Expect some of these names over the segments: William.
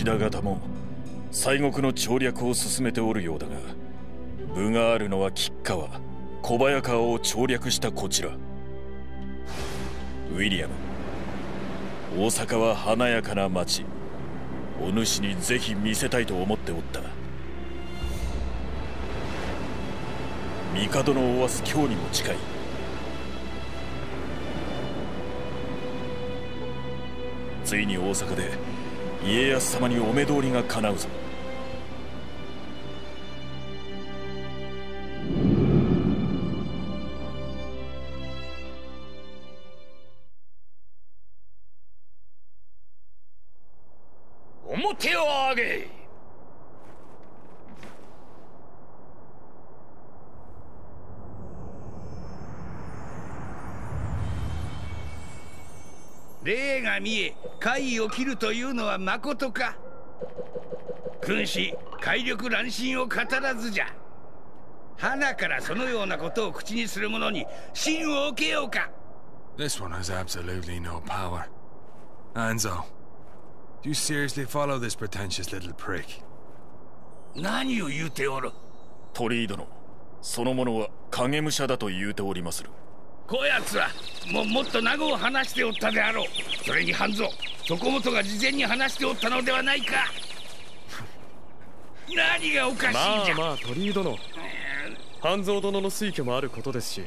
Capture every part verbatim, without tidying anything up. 石田方も西国の調略を進めておるようだが、分があるのは吉川、小早川を調略したこちら。ウィリアム、大阪は華やかな町、お主にぜひ見せたいと思っておった。帝のおわす京にも近い。ついに大阪で家康様にお目通りがかなうぞ。表を上げ。霊が見え怪を切るというのはまことか。君子怪力乱心を語らずじゃ。花からそのようなことを口にする者に信を受けようか。This one has absolutely no power. Anzo.Do you seriously follow this pretentious little prick? 何を言うておる。鳥居殿、その者は影武者だと言うておりまする。こやつはもうもっと名護を話しておったであろう。それに半蔵、そこもとが事前に話しておったのではないか。何がおかしいんじゃ。まあまあ鳥居殿、半蔵殿の推挙もあることですし、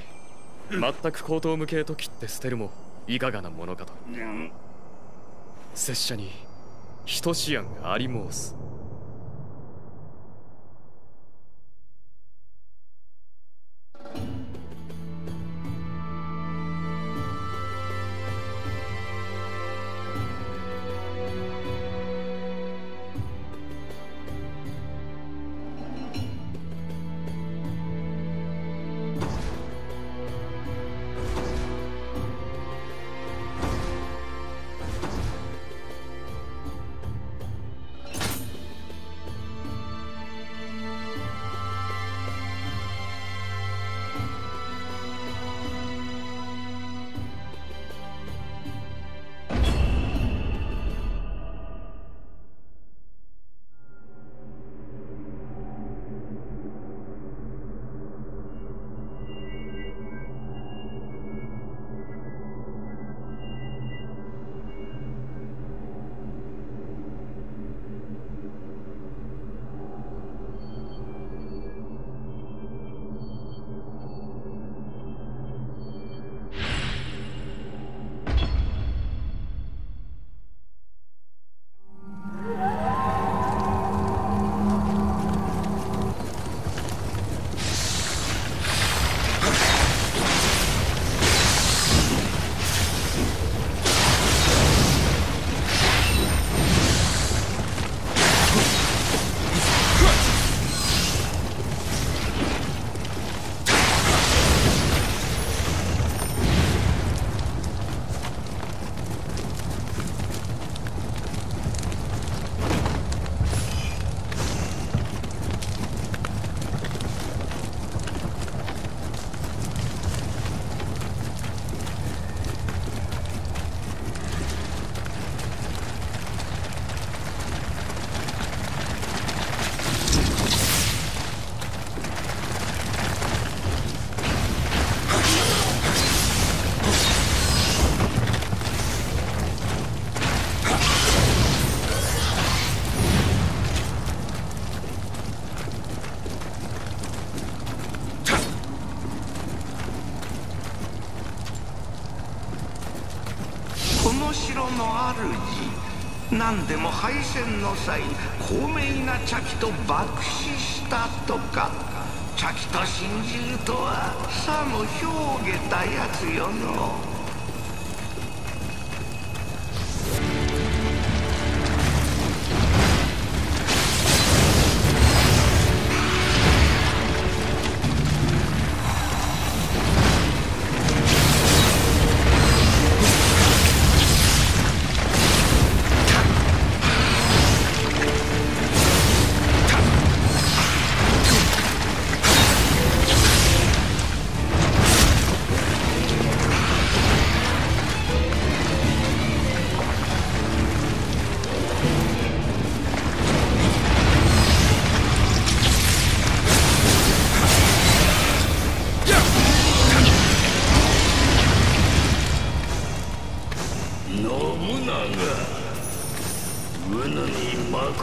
全く荒唐無稽と切って捨てるもいかがなものかと。うん、拙者に人志案があり申す。何でも敗戦の際、高名な茶器と爆死したとか。茶器と信じるとはさも表下たやつよの。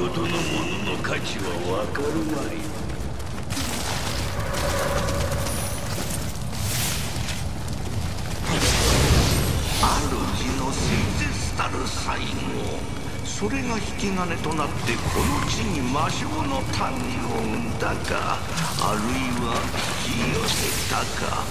ことのものの価値はわかるまい。主の清絶たる最後、それが引き金となってこの地に魔性の民を生んだか、あるいは引き寄せたか。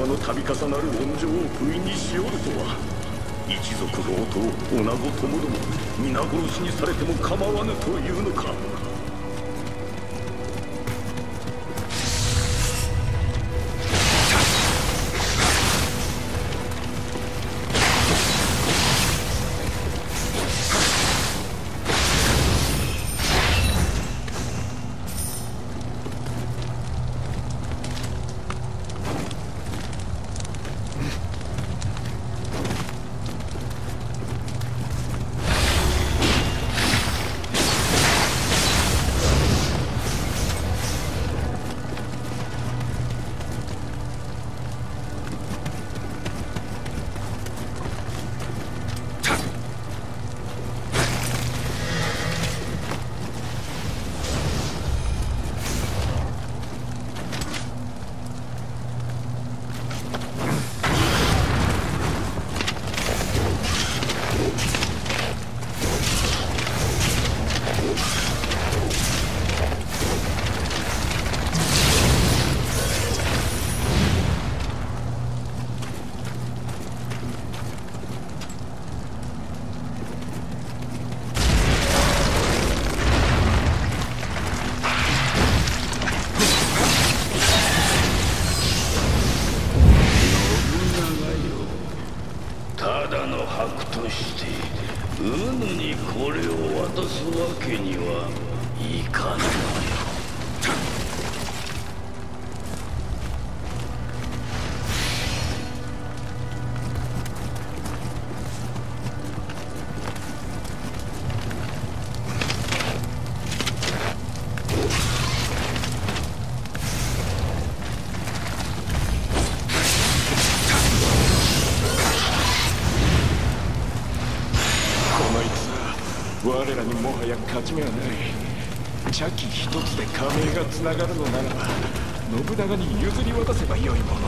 様の度重なる恩情を不意にしよるとは、一族老頭女子ともども皆殺しにされても構わぬというのか。我らにもはや勝ち目はない。茶器一つで家名がつながるのならば信長に譲り渡せばよいもの。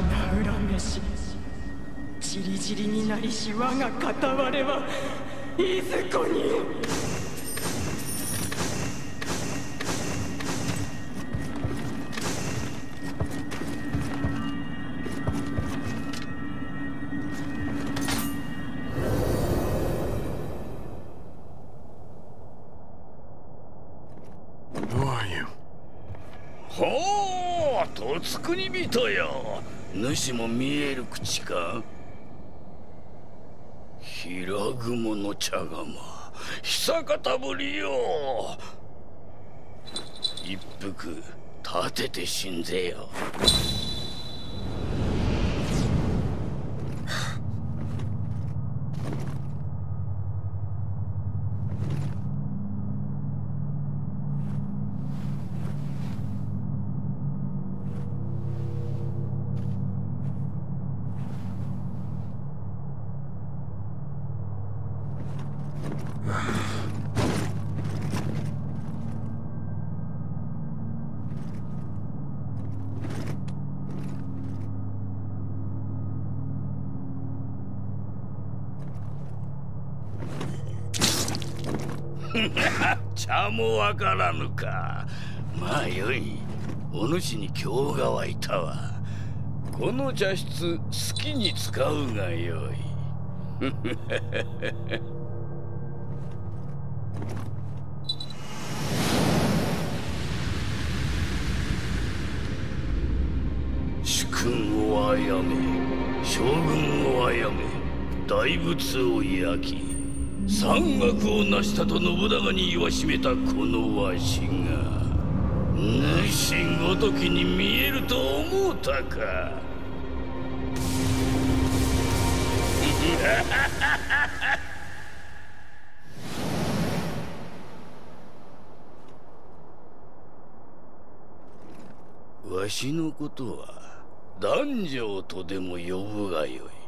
穴裏飯、じりじりになりし我が片割れはいずこに。Who are you? ほう、とつくに人よ。主も見える口か。平雲の茶釜、久方ぶりよ。一服立てて死んぜよ。茶もわからぬか。まあよい。お主に興が湧いたわ。この茶室好きに使うがよい。主君をあやめ、将軍をあやめ、大仏を焼き、山岳を成したと信長に言わしめたこのわしが、主ごときに見えると思うたか。わしのことは男女とでも呼ぶがよい。